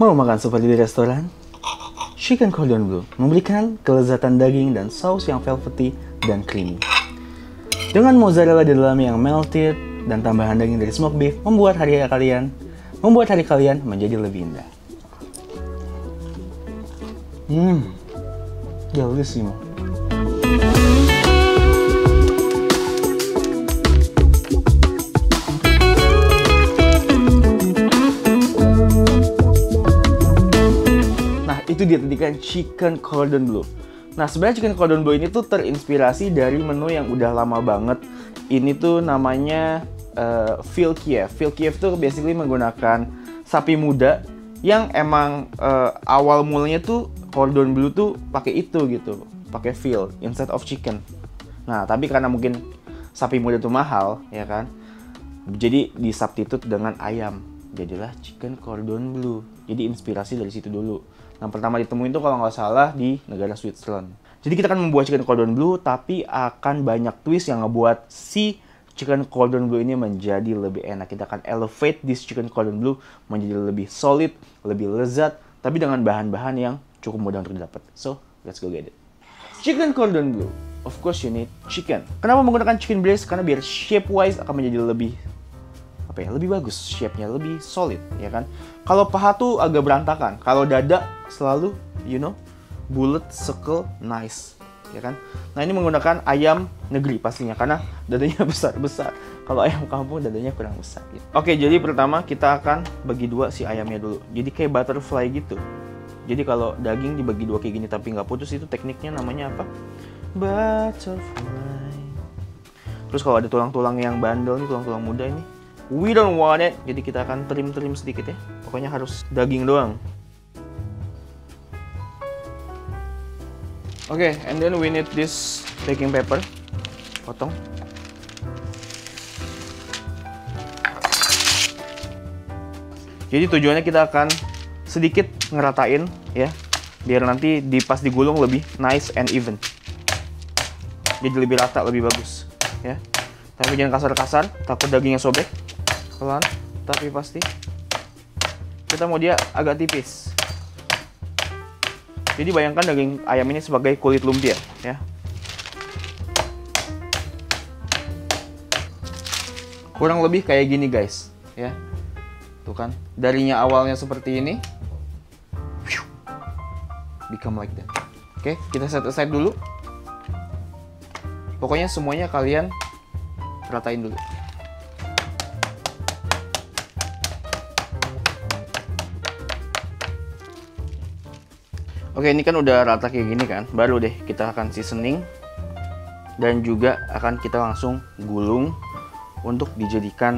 Mau makan seperti di restoran? Chicken Cordon Bleu memberikan kelezatan daging dan saus yang velvety dan creamy. Dengan mozzarella di dalamnya yang melted dan tambahan daging dari smoked beef membuat hari kalian menjadi lebih indah. Delissimo. Nah, itu dia tadi kan Chicken Cordon Bleu. Nah, sebenarnya Chicken Cordon Bleu ini tuh terinspirasi dari menu yang udah lama banget. Ini tuh namanya Fil Kiev. Fil Kiev tuh basically menggunakan sapi muda yang emang awal mulanya tuh Cordon Bleu tuh pakai itu gitu, pakai veal instead of chicken. Nah, tapi karena mungkin sapi muda tuh mahal, ya kan? Jadi disubstitute dengan ayam. Jadilah Chicken Cordon Bleu. Jadi inspirasi dari situ dulu. Yang pertama ditemuin tuh kalau nggak salah di negara Switzerland. Jadi kita akan membuat Chicken Cordon Bleu, tapi akan banyak twist yang ngebuat si Chicken Cordon Bleu ini menjadi lebih enak. Kita akan elevate this Chicken Cordon Bleu menjadi lebih solid, lebih lezat, tapi dengan bahan-bahan yang cukup mudah untuk didapat. So, let's go get it. Chicken Cordon Bleu. Of course you need chicken. Kenapa menggunakan chicken breast? Karena biar shape wise akan menjadi lebih lebih bagus, shape-nya lebih solid, ya kan? Kalau paha tuh agak berantakan. Kalau dada selalu bulat, circle, nice, ya kan? Nah, ini menggunakan ayam negeri pastinya karena dadanya besar-besar. Kalau ayam kampung dadanya kurang besar gitu. Oke, jadi pertama kita akan bagi dua si ayamnya dulu. Jadi kayak butterfly gitu. Jadi kalau daging dibagi dua kayak gini tapi nggak putus, itu tekniknya namanya apa? Butterfly. Terus kalau ada tulang-tulang yang bandel nih, tulang-tulang muda ini, we don't want it. Jadi kita akan trim-trim sedikit ya. Pokoknya harus daging doang. Oke, and then we need this baking paper. Potong. Jadi tujuannya kita akan sedikit ngeratain ya, biar nanti pas digulung lebih nice and even, jadi lebih rata, lebih bagus ya. Tapi jangan kasar-kasar, takut dagingnya sobek. Pelan tapi pasti, kita mau dia agak tipis. Jadi bayangkan daging ayam ini sebagai kulit lumpia ya. Kurang lebih kayak gini guys ya. Tuh kan, darinya awalnya seperti ini, become like that. Oke, kita set aside dulu. Pokoknya semuanya kalian ratain dulu. Oke, ini kan udah rata kayak gini kan. Baru deh kita akan seasoning. Dan juga akan kita langsung gulung untuk dijadikan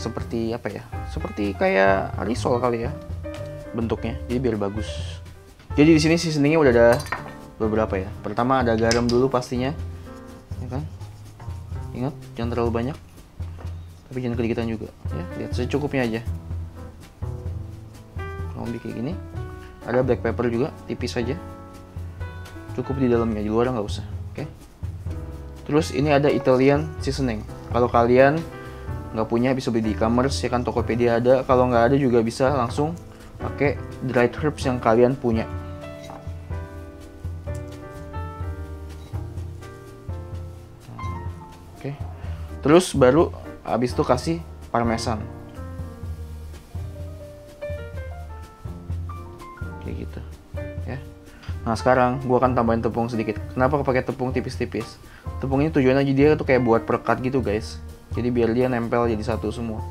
seperti apa ya? Seperti kayak risol kali ya bentuknya. Jadi biar bagus. Jadi di sini seasoningnya udah ada beberapa ya. Pertama ada garam dulu pastinya, ya kan? Ingat jangan terlalu banyak, tapi jangan kedikitan juga ya. Lihat secukupnya aja. Kalau bikin gini, ada black pepper juga tipis aja. Cukup di dalamnya, di luar nggak usah. Oke. Terus ini ada Italian seasoning. Kalau kalian nggak punya bisa beli di e-commerce ya kan, Tokopedia ada. Kalau nggak ada juga bisa langsung pakai dried herbs yang kalian punya. Oke. Terus baru habis itu kasih parmesan. Kayak gitu ya. Nah, sekarang gua akan tambahin tepung sedikit. Kenapa pakai tepung tipis-tipis? Tepung ini tujuannya jadi dia tuh kayak buat perekat gitu, guys. Jadi biar dia nempel jadi satu semua.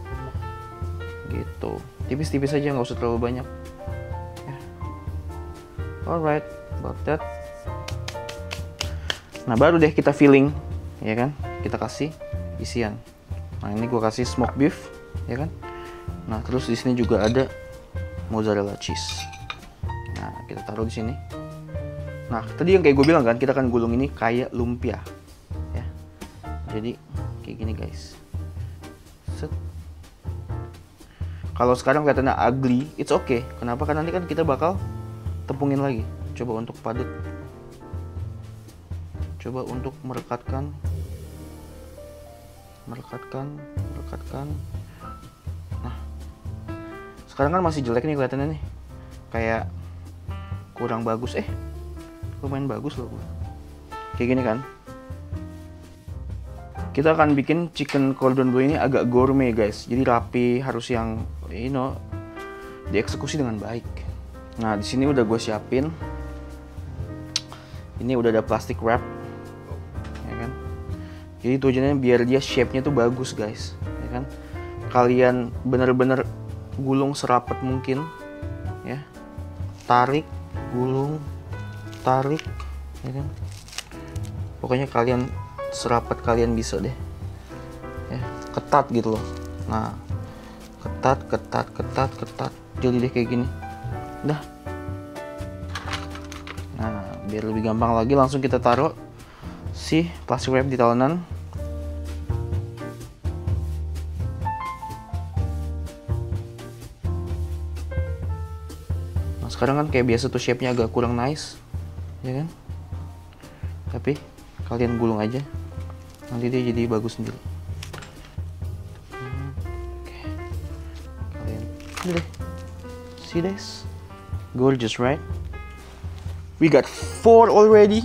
Gitu. Tipis-tipis aja, nggak usah terlalu banyak. Alright, about that. Nah, baru deh kita filling, ya kan? Kita kasih isian. Nah, ini gue kasih smoked beef, ya kan? Nah, terus di sini juga ada mozzarella cheese. Nah, kita taruh di sini. Nah, tadi yang kayak gue bilang kan, kita akan gulung ini kayak lumpia, ya. Jadi kayak gini guys. Set. Kalau sekarang kelihatannya ugly, it's okay. Kenapa? Karena nanti kan kita bakal tepungin lagi. Coba untuk padat. Coba untuk merekatkan. Merekatkan. Nah. Sekarang kan masih jelek nih kelihatannya nih, kayak kurang bagus. Lumayan bagus loh gue. Kayak gini kan. Kita akan bikin chicken cordon bleu ini agak gourmet guys. Jadi rapi, harus yang dieksekusi dengan baik. Nah di sini udah gue siapin. Ini udah ada plastik wrap, ya kan? Jadi tujuannya biar dia shape-nya tuh bagus guys, ya kan? Kalian bener-bener gulung serapat mungkin, ya. Tarik, gulung, tarik, ya kan? Pokoknya kalian serapat kalian bisa deh, ya, ketat gitu loh. Nah ketat jadi deh kayak gini udah. Nah biar lebih gampang lagi, langsung kita taruh si plastic wrap di talenan. Nah sekarang kan kayak biasa tuh shape-nya agak kurang nice, ya kan, tapi kalian gulung aja, nanti dia jadi bagus sendiri. Oke. Kalian deh. See this? Gorgeous, right? We got 4 already.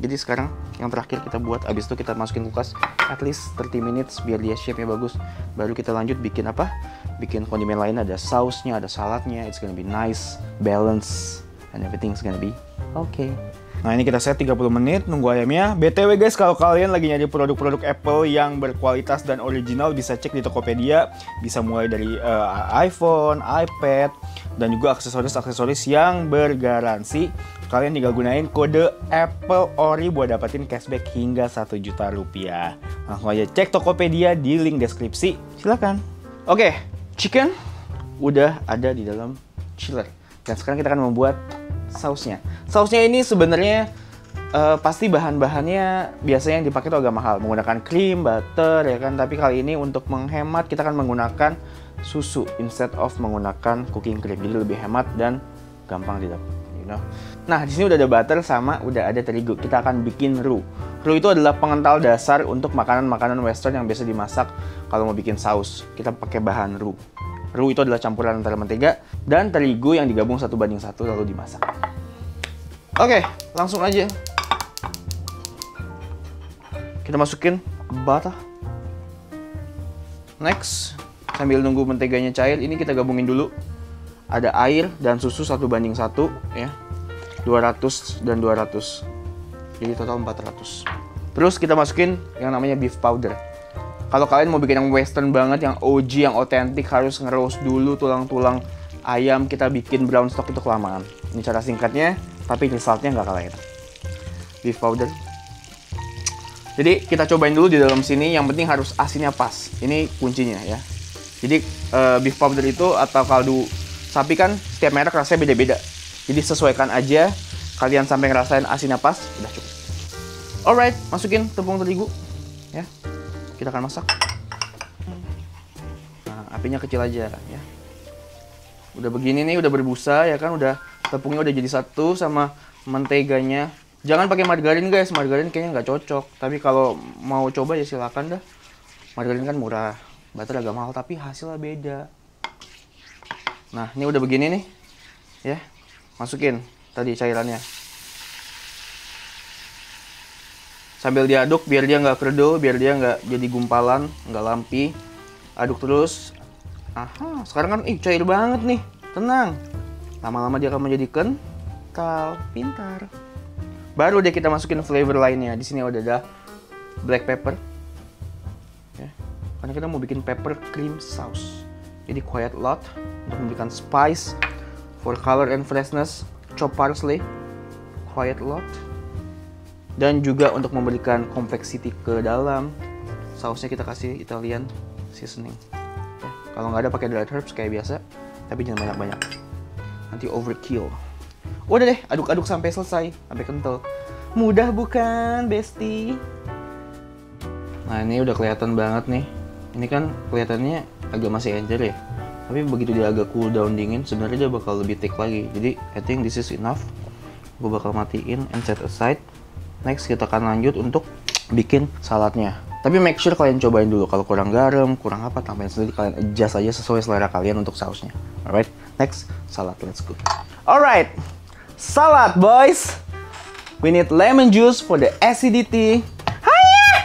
Jadi sekarang yang terakhir kita buat, abis itu kita masukin kulkas at least 30 minutes biar dia shape-nya bagus. Baru kita lanjut bikin apa? Bikin kondimen lain, ada sausnya, ada saladnya. It's gonna be nice, balance, and everything's gonna be okay. Nah ini kita set 30 menit, nunggu ayamnya. BTW guys, kalau kalian lagi nyari produk-produk Apple yang berkualitas dan original, bisa cek di Tokopedia. Bisa mulai dari iPhone, iPad, dan juga aksesoris-aksesoris yang bergaransi. Kalian tinggal gunain kode AppleOri buat dapetin cashback hingga 1 juta rupiah. Langsung aja cek Tokopedia di link deskripsi, silakan. Oke, chicken udah ada di dalam chiller. Dan sekarang kita akan membuat sausnya. Sausnya ini sebenarnya pasti bahan-bahannya biasanya yang dipakai itu agak mahal, menggunakan cream, butter, ya kan. Tapi kali ini untuk menghemat kita akan menggunakan susu instead of menggunakan cooking cream, jadi lebih hemat dan gampang didapat, you know. Nah di sini udah ada butter sama udah ada terigu. Kita akan bikin roux. Roux itu adalah pengental dasar untuk makanan-makanan western yang biasa dimasak. Kalau mau bikin saus kita pakai bahan roux. Roux itu adalah campuran antara mentega dan terigu yang digabung 1:1 lalu dimasak. Oke, langsung aja kita masukin butter. Next, sambil nunggu menteganya cair, ini kita gabungin dulu. Ada air dan susu 1:1, ya. 200 dan 200. Jadi total 400. Terus kita masukin yang namanya beef powder. Kalau kalian mau bikin yang western banget, yang OG, yang otentik, harus ngeroast dulu tulang-tulang ayam. Kita bikin brown stock itu kelamaan. Ini cara singkatnya, tapi resultnya nggak kalah enak. Beef powder. Jadi kita cobain dulu di dalam sini. Yang penting harus asinnya pas. Ini kuncinya ya. Jadi beef powder itu atau kaldu sapi kan setiap merek rasanya beda-beda. Jadi sesuaikan aja. Kalian sampai ngerasain asinnya pas, udah cukup. Alright, masukin tepung terigu. Ya. Kita akan masak. Nah, apinya kecil aja ya. Udah begini nih, udah berbusa ya kan, udah tepungnya udah jadi satu sama menteganya. Jangan pakai margarin guys, margarin kayaknya nggak cocok. Tapi kalau mau coba ya silakan dah. Margarin kan murah, butter agak mahal tapi hasilnya beda. Nah, ini udah begini nih. Ya. Masukin tadi cairannya. Sambil diaduk biar dia nggak kerdil, biar dia nggak jadi gumpalan, nggak lampi. Aduk terus. Aha, sekarang kan cair banget nih. Tenang. Lama-lama dia akan menjadi kental, pintar. Baru deh kita masukin flavor lainnya. Di sini udah ada black pepper. Ya. Karena kita mau bikin pepper cream sauce. Jadi quiet lot untuk memberikan spice for color and freshness. Chop parsley, quiet lot. Dan juga untuk memberikan complexity ke dalam sausnya kita kasih Italian seasoning. Ya, kalau nggak ada pakai dried herbs kayak biasa, tapi jangan banyak-banyak. Nanti overkill. Udah deh, aduk-aduk sampai selesai, sampai kental. Mudah bukan, bestie? Nah ini udah kelihatan banget nih. Ini kan kelihatannya agak masih encer ya. Tapi begitu dia agak cool down dingin, sebenarnya dia bakal lebih thick lagi. Jadi I think this is enough. Gue bakal matiin and set aside. Next kita akan lanjut untuk bikin saladnya. Tapi make sure kalian cobain dulu, kalau kurang garam, kurang apa, tambahin sendiri, kalian adjust aja sesuai selera kalian untuk sausnya. Alright, next, salad, let's go. Alright, salad boys. We need lemon juice for the acidity. Hiya!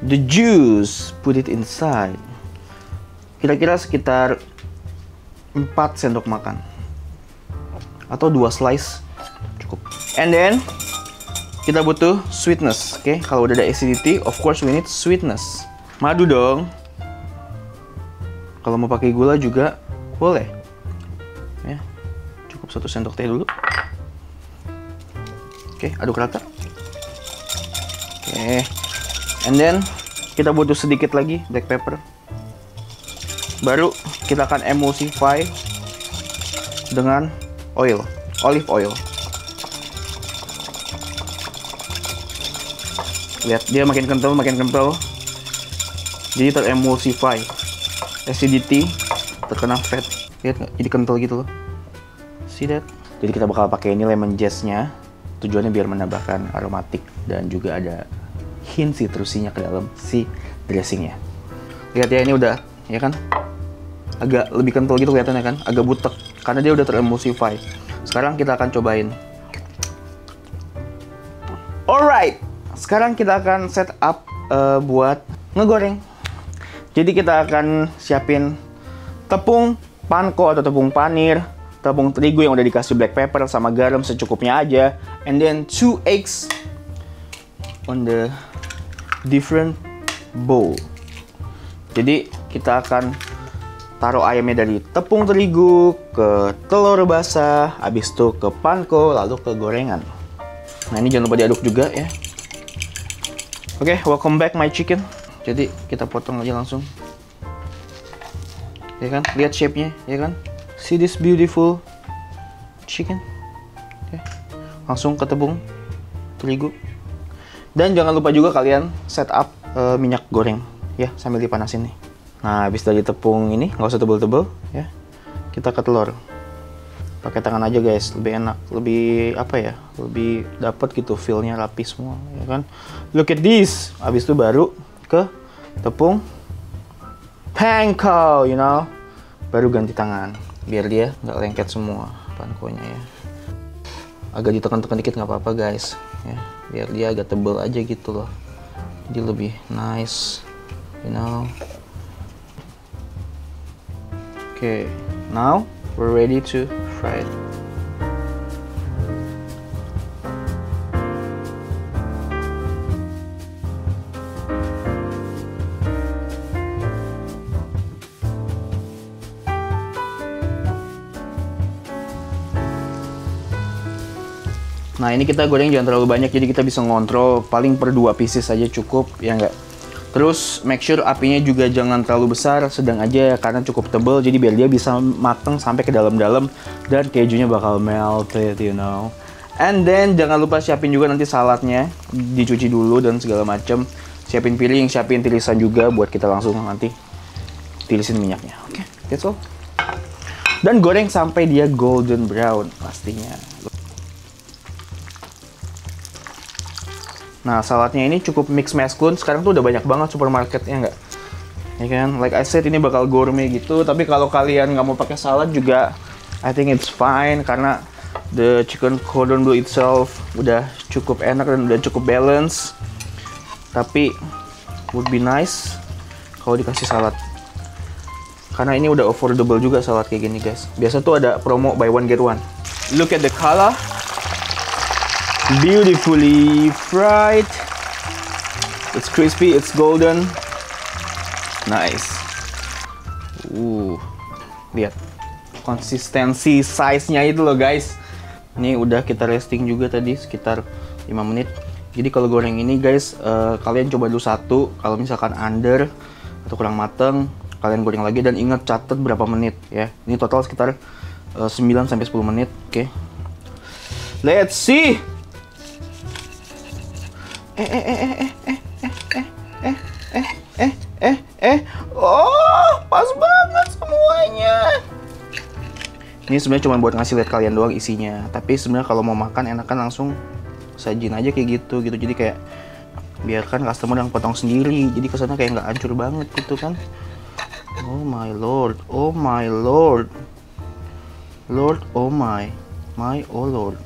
The juice, put it inside. Kira-kira sekitar 4 sendok makan. Atau 2 slice, cukup. And then, kita butuh sweetness, oke? Kalau udah ada acidity, of course we need sweetness. Madu dong. Kalau mau pakai gula juga boleh. Ya, cukup 1 sendok teh dulu. Oke, aduk rata. Oke. And then kita butuh sedikit lagi black pepper. Baru kita akan emulsify dengan oil, olive oil. Lihat, dia makin kental, jadi teremulsify, acidity, terkena fat. Lihat nggak? Jadi kental gitu loh. See that? Jadi kita bakal pakai ini lemon zestnya, tujuannya biar menambahkan aromatik dan juga ada hint citrusinya ke dalam si dressingnya. Lihat ya, ini udah, ya kan? Agak lebih kental gitu kelihatannya kan? Agak butek, karena dia udah teremulsify. Sekarang kita akan cobain. Alright! Sekarang kita akan set up buat ngegoreng. Jadi kita akan siapin tepung panko atau tepung panir, tepung terigu yang udah dikasih black pepper sama garam secukupnya aja, and then 2 eggs on the different bowl. Jadi kita akan taruh ayamnya dari tepung terigu ke telur basah, habis itu ke panko, lalu ke gorengan. Nah, ini jangan lupa diaduk juga ya. Oke, welcome back my chicken. Jadi kita potong aja langsung. Ya kan? Lihat shape-nya, ya kan? See this beautiful chicken. Oke. Langsung ke tepung terigu. Dan jangan lupa juga kalian set up minyak goreng ya, sambil dipanasin nih. Nah, habis dari tepung ini, nggak usah tebel-tebel ya. Kita ke telur. Pakai tangan aja guys, lebih enak, lebih apa ya, lebih dapat gitu, feel-nya rapi semua, ya kan? Look at this. Habis itu baru ke tepung panko, you know, baru ganti tangan biar dia nggak lengket semua pankonya ya. Agak ditekan-tekan dikit nggak apa-apa guys, ya, biar dia agak tebel aja gitu loh, jadi lebih nice, you know. Okay, now we're ready to fry it. Nah, ini kita goreng jangan terlalu banyak, jadi kita bisa ngontrol paling per 2 pieces saja cukup, ya enggak? Terus make sure apinya juga jangan terlalu besar, sedang aja karena cukup tebal, jadi biar dia bisa mateng sampai ke dalam-dalam dan kejunya bakal melted, you know. And then jangan lupa siapin juga nanti saladnya, dicuci dulu dan segala macam. Siapin piring, siapin tirisan juga buat kita langsung nanti tirisin minyaknya. Oke, that's all. Dan goreng sampai dia golden brown pastinya. Nah, saladnya ini cukup mix mesclun. Sekarang tuh udah banyak banget supermarketnya nggak? Ya kan? Like I said, ini bakal gourmet gitu. Tapi kalau kalian nggak mau pakai salad juga, I think it's fine. Karena the chicken cordon bleu itself udah cukup enak dan udah cukup balance. Tapi would be nice kalau dikasih salad. Karena ini udah affordable juga salad kayak gini guys. Biasa tuh ada promo buy one get one. Look at the color. Beautifully fried, it's crispy, it's golden, nice. Lihat konsistensi size-nya itu loh guys. Ini udah kita resting juga tadi sekitar 5 menit. Jadi kalau goreng ini guys, kalian coba dulu 1, kalau misalkan under atau kurang mateng, kalian goreng lagi dan ingat catat berapa menit ya. Ini total sekitar 9-10 menit, oke. Let's see. Oh, pas banget semuanya. Ini sebenarnya cuma buat ngasih lihat kalian doang isinya. Tapi sebenarnya kalau mau makan enakan langsung sajin aja kayak gitu gitu. Jadi kayak biarkan customer yang potong sendiri, jadi kesannya kayak nggak hancur banget gitu kan. Oh my lord, oh my lord, lord oh my, my oh lord.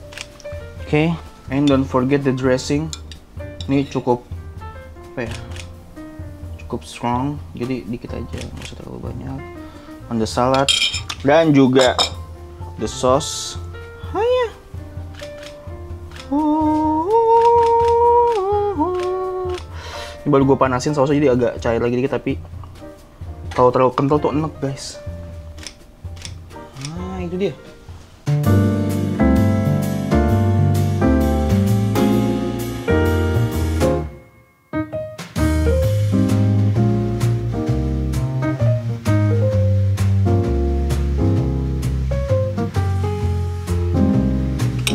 Oke, and don't forget the dressing. Ini cukup apa ya, cukup strong, jadi dikit aja, nggak usah terlalu banyak. On the salad dan juga the sauce. Oh ya, ini baru gue panasin sausnya jadi agak cair lagi dikit, tapi kalau terlalu kental tuh enak guys. Nah itu dia.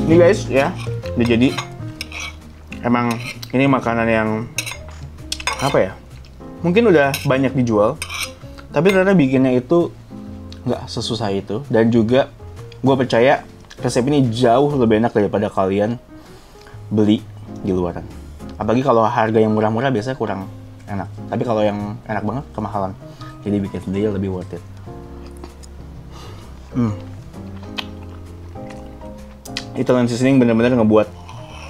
Ini guys ya, udah jadi. Emang ini makanan yang apa ya, mungkin udah banyak dijual, tapi ternyata bikinnya itu nggak sesusah itu. Dan juga gue percaya resep ini jauh lebih enak daripada kalian beli di luaran. Apalagi kalau harga yang murah-murah biasanya kurang enak, tapi kalau yang enak banget kemahalan. Jadi bikin sendiri lebih worth it. Italian seasoning bener-bener ngebuat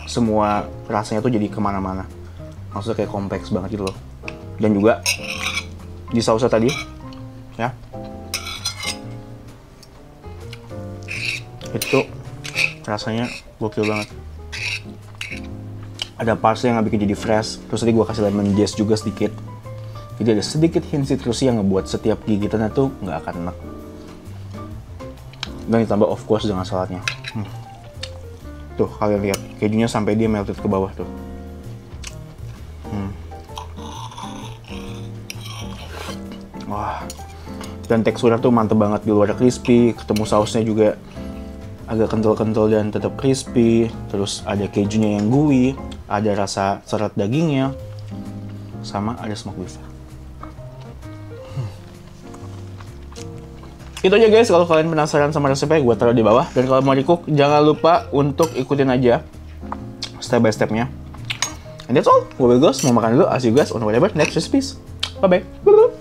semua rasanya tuh jadi kemana-mana. Maksudnya kayak kompleks banget gitu loh. Dan juga di sausnya tadi ya, itu rasanya gokil banget. Ada parsley yang bikin jadi fresh. Terus tadi gue kasih lemon juice juga sedikit. Jadi ada sedikit hint citrus yang ngebuat setiap gigitannya tuh nggak akan enak. Dan ditambah of course dengan saladnya. Tuh kalian lihat kejunya sampai dia melted ke bawah tuh. Wah, dan teksturnya tuh mantep banget, di luar crispy, ketemu sausnya juga agak kental-kental dan tetap crispy. Terus ada kejunya yang gooey, ada rasa serat dagingnya, sama ada smoked beef. Itu aja guys, kalau kalian penasaran sama resepnya, gue taruh di bawah. Dan kalau mau di-cook, jangan lupa untuk ikutin aja step by stepnya. And that's all, gue Will Ghost, mau makan dulu, as you guys on whatever next recipes. Bye-bye.